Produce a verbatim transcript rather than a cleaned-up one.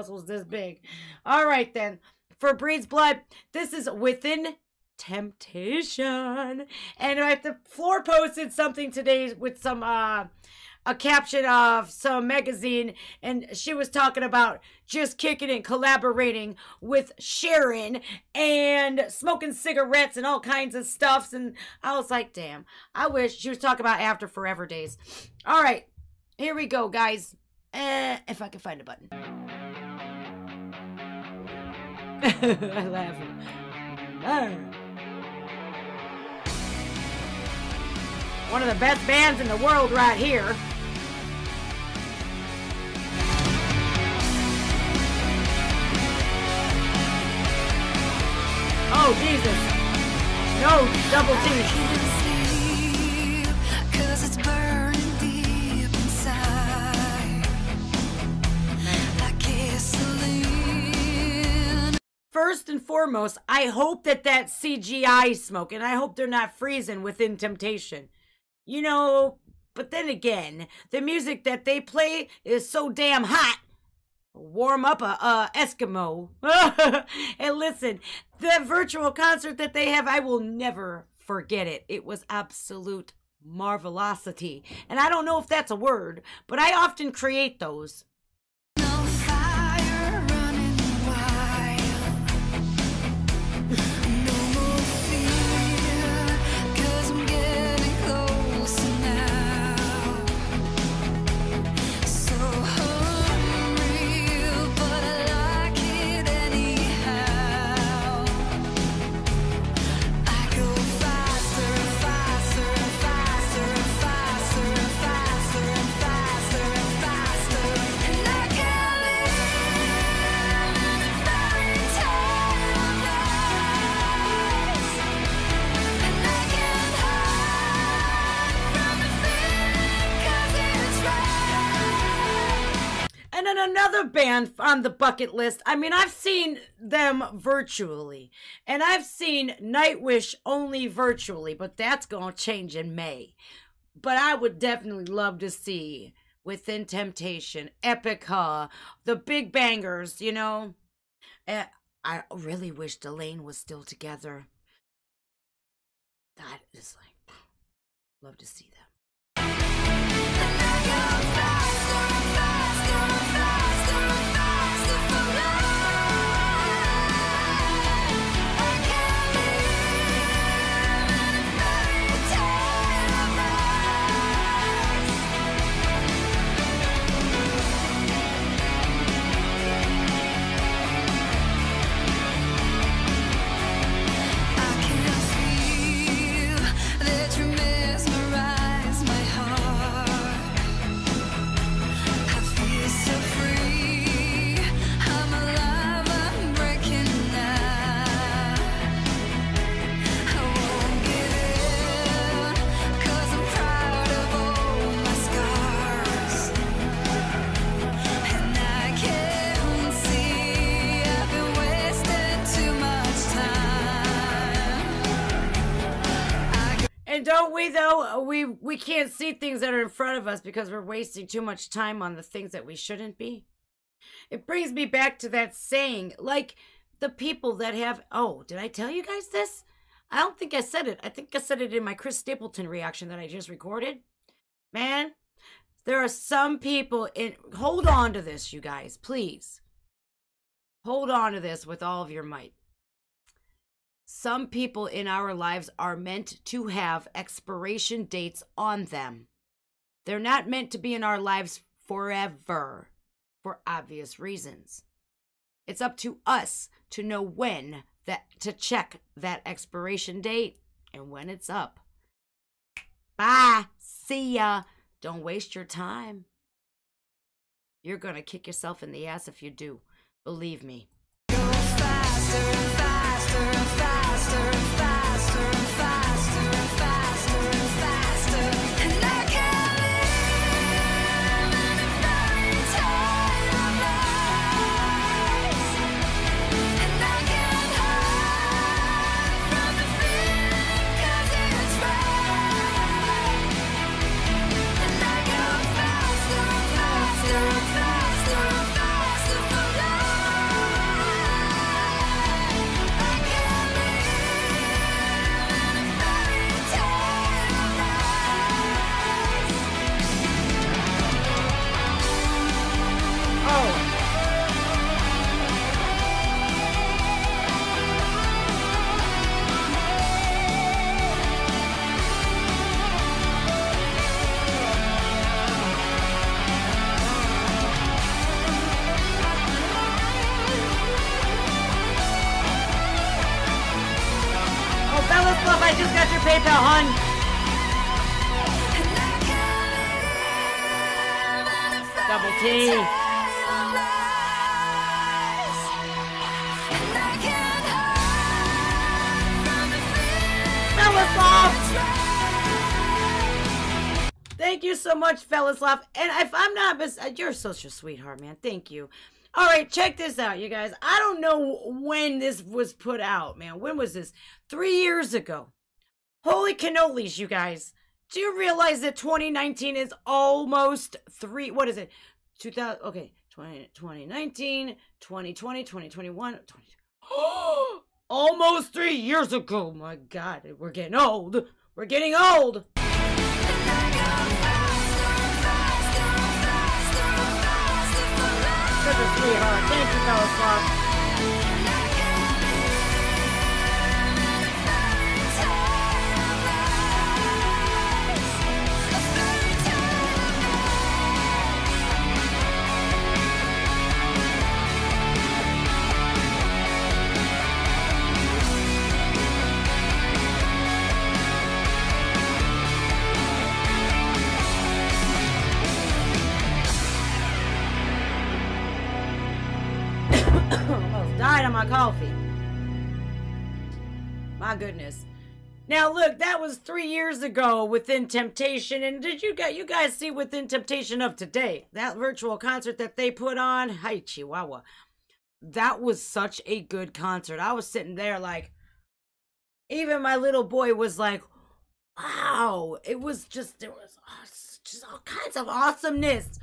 puzzles this big. All right, then. For Breedsblood, this is Within Temptation. And I have to floor posted something today with some, uh, a caption of some magazine. And she was talking about just kicking and collaborating with Sharon and smoking cigarettes and all kinds of stuffs. And I was like, damn, I wish she was talking about After Forever days. All right, here we go, guys. Uh, if I can find a button. I laugh. Arr. One of the best bands in the world right here. Oh, Jesus. No double T. First and foremost, I hope that that's C G I smoke, and I hope they're not freezing Within Temptation. You know, but then again, the music that they play is so damn hot. Warm up a, a Eskimo. And listen, the virtual concert that they have, I will never forget it. It was absolute marvelosity. And I don't know if that's a word, but I often create those. Another band on the bucket list. I mean, I've seen them virtually, and I've seen Nightwish only virtually, but that's gonna change in May. But I would definitely love to see Within Temptation, Epica, The Big Bangers, you know. And I really wish Delain was still together. That is like, love to see them. Don't we, though? We we can't see things that are in front of us because we're wasting too much time on the things that we shouldn't be. It brings me back to that saying, like the people that have... Oh, did I tell you guys this? I don't think I said it. I think I said it in my Chris Stapleton reaction that I just recorded. Man, there are some people in... Hold on to this, you guys, please. Hold on to this with all of your might. Some people in our lives are meant to have expiration dates on them. They're not meant to be in our lives forever, for obvious reasons. It's up to us to know when that, to check that expiration date and when it's up. Bye. See ya. Don't waste your time. You're going to kick yourself in the ass if you do. Believe me. Go faster. Faster, faster, faster, faster, faster, and I can live in a fairy tale of lies, and I can hide from the feeling 'cause it's right, and I go faster, faster, faster, faster, faster. on. Double T. Fellasloft. Thank you so much, Fellasloft. And if I'm not mis- you're such a sweetheart, man. Thank you. All right, check this out, you guys. I don't know when this was put out, man. When was this? Three years ago. Holy cannolis, you guys. Do you realize that twenty nineteen is almost three? What is it? two thousand, okay. twenty nineteen, twenty twenty, twenty twenty-one. twenty Oh, almost three years ago. My God, we're getting old. We're getting old. Sweetheart. Thank you, Fellasloft. Died on my coffee. My goodness. Now look, that was three years ago, Within Temptation. And did you guys, you guys see Within Temptation of today? That virtual concert that they put on. Hi, Chihuahua. That was such a good concert. I was sitting there like, even my little boy was like, wow. It was just, there was just all kinds of awesomeness.